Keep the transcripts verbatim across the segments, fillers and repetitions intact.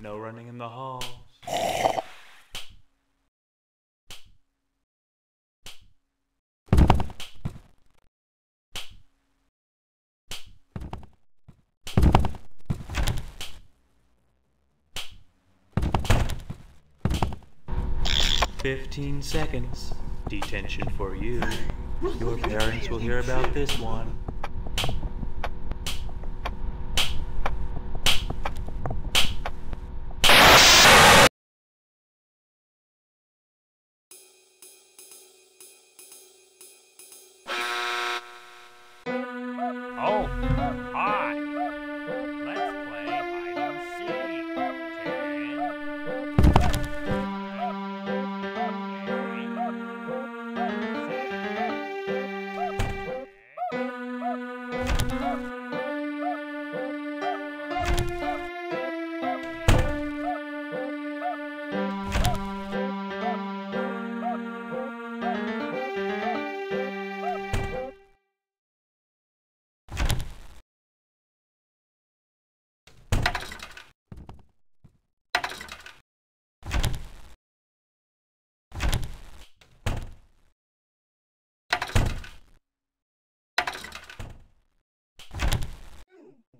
No running in the halls. Fifteen seconds. Detention for you. Your parents will hear about this one. Oh, hi. Let's play hide and seek.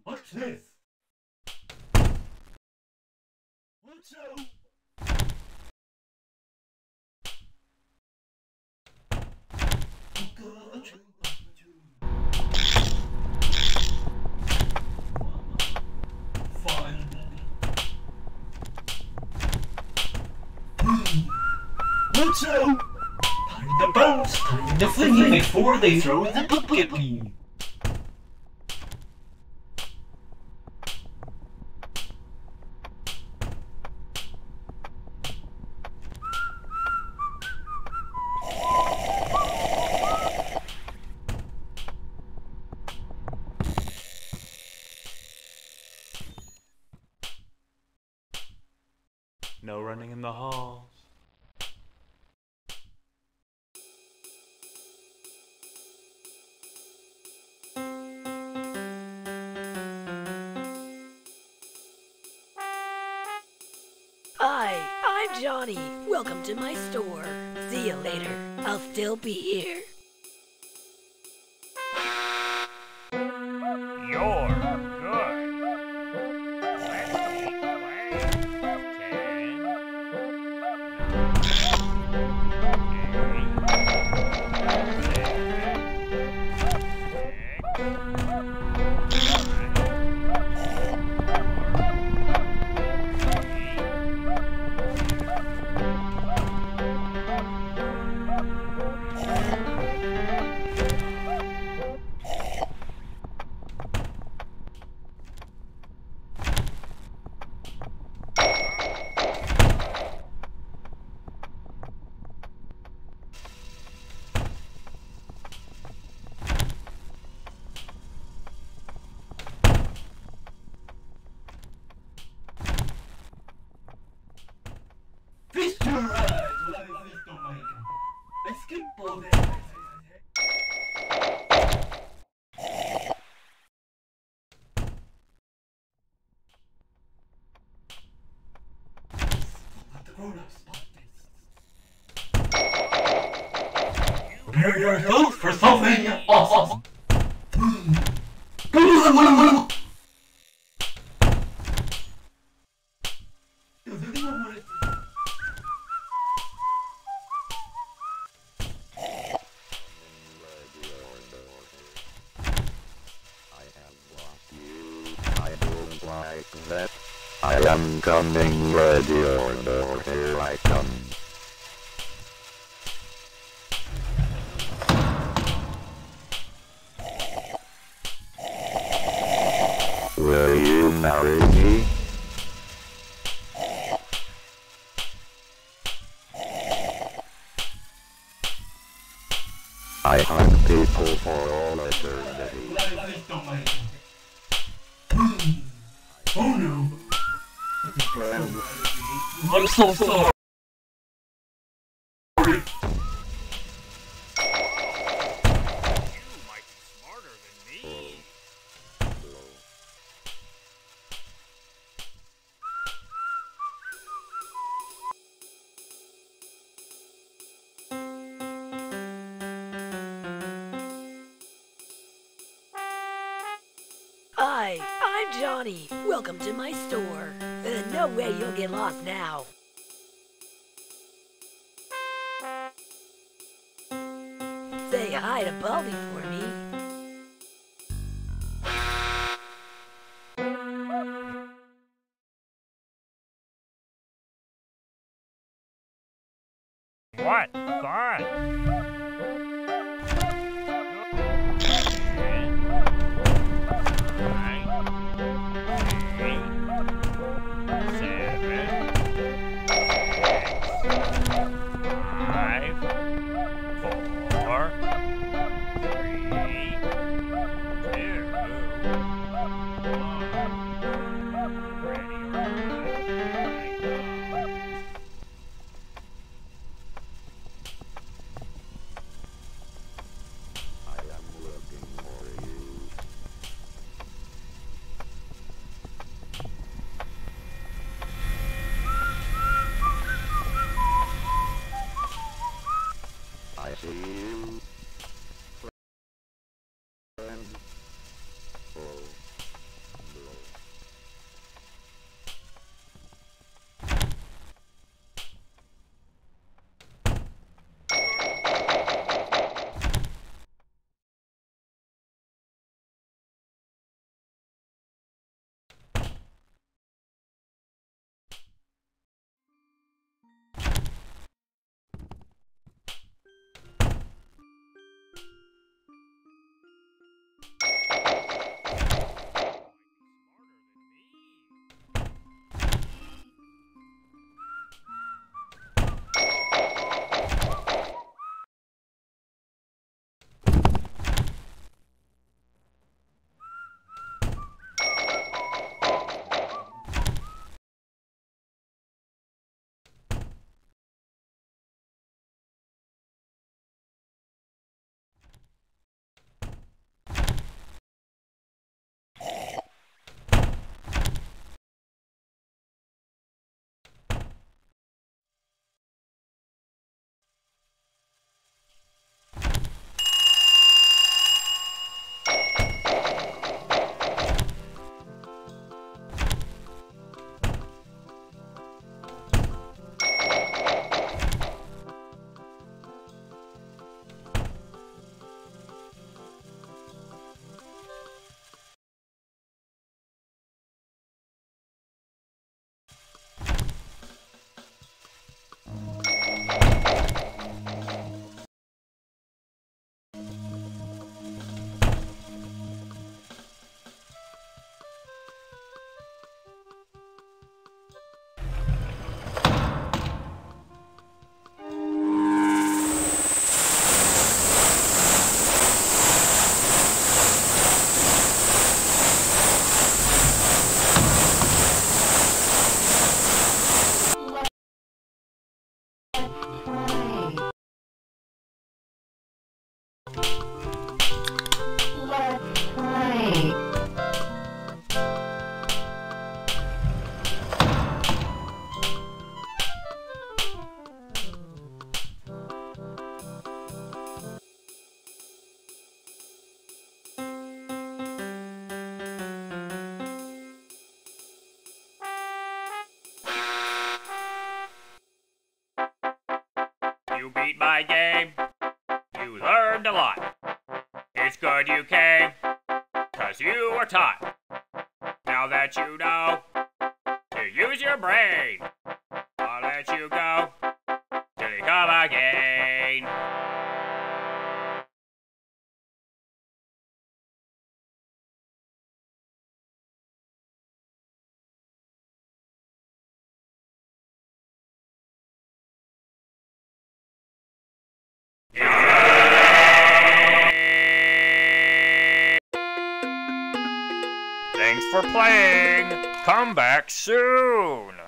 What's this? What's up? Fun. What's up? Time to bounce, time to fling you before they throw the book at me. No running in the halls. Hi, I'm Johnny. Welcome to my store. See you later. I'll still be here. Let's get Baldi. Prepare yourself for something awesome. Like that, I am coming, ready or no, here I come. Will you marry me? I hunt people for all eternity. Oh no! I'm so sorry! Hi, I'm Johnny. Welcome to my store. Uh, no way you'll get lost now. Say hi to Baldi for me. What fun! You beat my game, you learned a lot. It's good you came, cause you were taught. Now that you know, to use your brain, I'll let you go, till you come again. Thanks for playing! Come back soon!